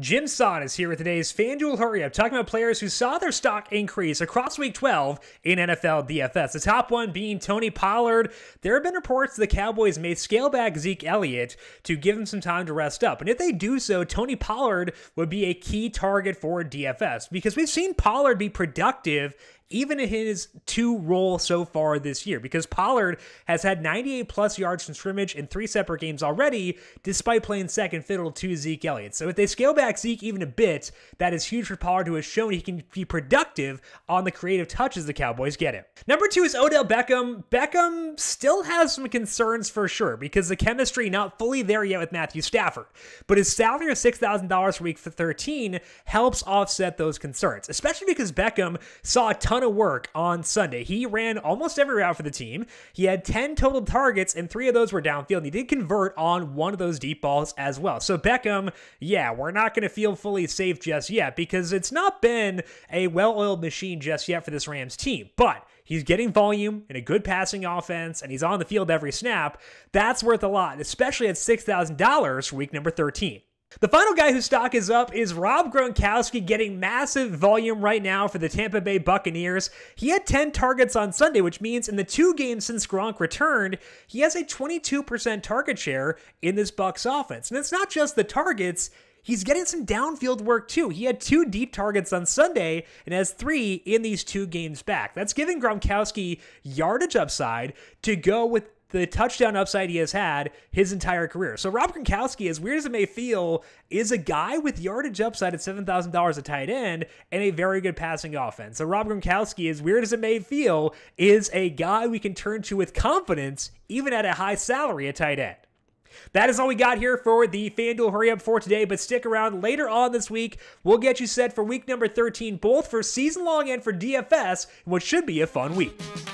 Jim Sannes is here with today's FanDuel Hurry Up, talking about players who saw their stock increase across Week 12 in NFL DFS. The top one being Tony Pollard. There have been reports the Cowboys may scale back Zeke Elliott to give him some time to rest up. And if they do so, Tony Pollard would be a key target for DFS because we've seen Pollard be productive even in his two role so far this yeyear, because Pollard has had 98-plus yards from scrimmage in 3 separate games already, despite playing second fiddle to Zeke Elliott. So if they scale back Zeke even a bit, that is huge for Pollard, who has shown he can be productive on the creative touches the Cowboys get him. Number 2 is Odell Beckham. Beckham still has some concerns for sure, because the chemistry not fully there yet with Matthew Stafford. But his salary of $6,000 for Week 13 helps offset those concerns, especially because Beckham saw a ton of work on Sunday. He ran almost every route for the team. He had 10 total targets, and 3 of those were downfield, and he did convert on one of those deep balls as well. So Beckham, yeah, we're not going to feel fully safe just yet because it's not been a well-oiled machine just yet for this Rams team, but he's getting volume in a good passing offense, and he's on the field every snap. That's worth a lot, especially at $6,000 for Week number 13. The final guy whose stock is up is Rob Gronkowski, getting massive volume right now for the Tampa Bay Buccaneers. He had 10 targets on Sunday, which means in the 2 games since Gronk returned, he has a 22% target share in this Bucs offense. And it's not just the targets. He's getting some downfield work too. He had 2 deep targets on Sunday and has 3 in these 2 games back. That's giving Gronkowski yardage upside to go with the touchdown upside he has had his entire career. So Rob Gronkowski, as weird as it may feel, is a guy with yardage upside at $7,000 a tight end and a very good passing offense. So Rob Gronkowski, as weird as it may feel, is a guy we can turn to with confidence, even at a high salary at tight end. That is all we got here for the FanDuel Hurry Up for today, but stick around later on this week. We'll get you set for Week number 13, both for season long and for DFS, in what should be a fun week.